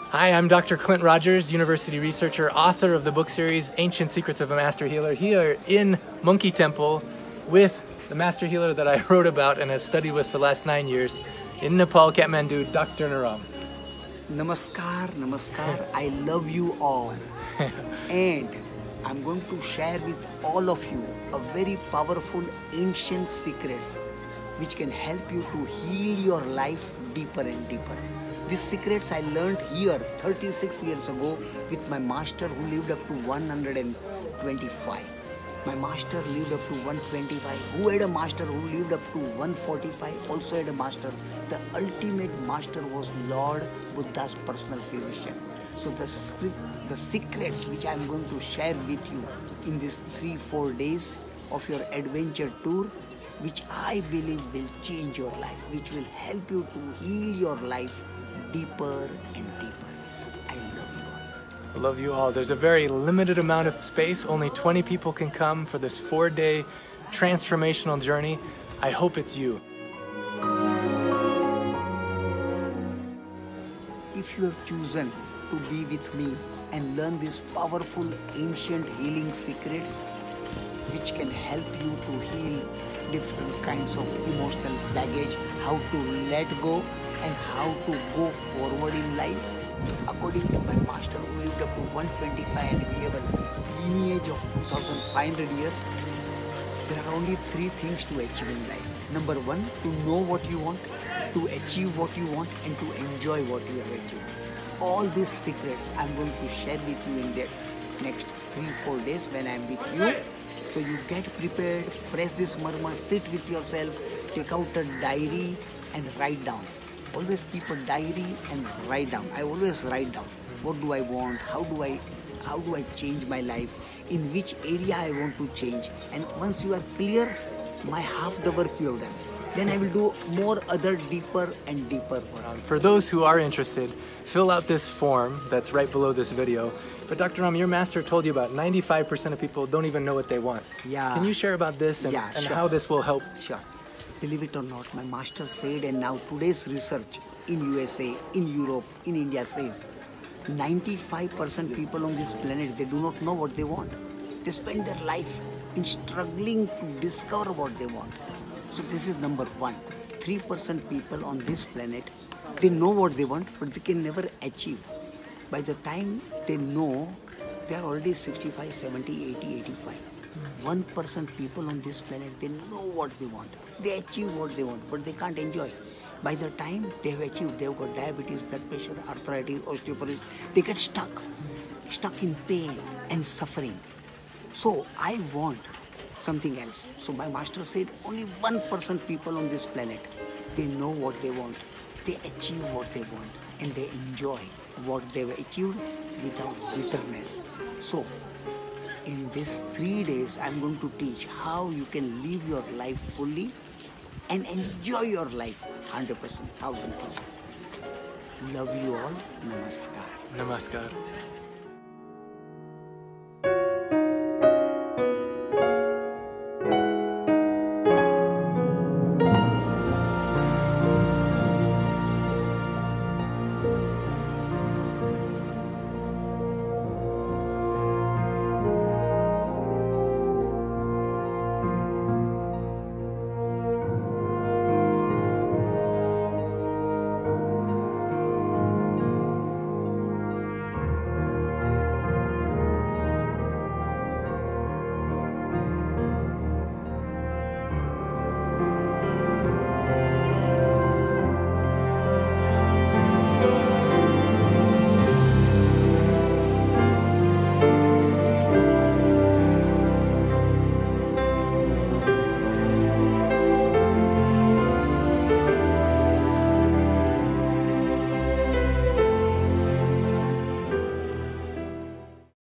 Hi, I'm Dr. Clint Rogers, university researcher, author of the book series Ancient Secrets of a Master Healer, here in Monkey Temple with the Master Healer that I wrote about and have studied with for the last 9 years in Nepal, Kathmandu, Dr. Naram. Namaskar, namaskar, I love you all. And I'm going to share with all of you a very powerful ancient secrets which can help you to heal your life deeper and deeper. These secrets I learned here 36 years ago with my master who lived up to 125. My master lived up to 125, who had a master who lived up to 145, also had a master. The ultimate master was Lord Buddha's personal physician. So the secrets which I am going to share with you in these 3-4 days of your adventure tour, which I believe will change your life, which will help you to heal your life deeper and deeper. I love you all. I love you all. There's a very limited amount of space. Only 20 people can come for this 4-day transformational journey. I hope it's you. If you have chosen to be with me and learn these powerful ancient healing secrets, which can help you to heal different kinds of emotional baggage, how to let go and how to go forward in life. According to my master who lived up to 125 and we have a lineage of 2,500 years, there are only 3 things to achieve in life. Number 1, to know what you want, to achieve what you want, and to enjoy what you have achieved. All these secrets I'm going to share with you in depth next 3-4 days when I'm with you. So you get prepared, press this murmur, sit with yourself, take out a diary and write down. Always keep a diary and write down. I always write down what do I want, how do I change my life, in which area I want to change. And once you are clear, my half the work you have done. Then I will do more other deeper and deeper work. For those who are interested, fill out this form that's right below this video. But Dr. Naram, your master told you about 95% of people don't even know what they want. Yeah. Can you share about this and, yeah, sure, how this will help? Sure. Believe it or not, my master said, and now today's research in USA, in Europe, in India says, 95% people on this planet, they do not know what they want. They spend their life in struggling to discover what they want. So this is number 1. 3% people on this planet, they know what they want, but they can never achieve. By the time they know, they are already 65, 70, 80, 85. 1% people on this planet, they know what they want. They achieve what they want, but they can't enjoy. By the time they have achieved, they have got diabetes, blood pressure, arthritis, osteoporosis. They get stuck in pain and suffering. So I want something else. So my master said, only 1% people on this planet, they know what they want. They achieve what they want and they enjoy what they've achieved without bitterness. So, in these 3 days, I'm going to teach how you can live your life fully and enjoy your life 100%, 1000%. Love you all. Namaskar. Namaskar.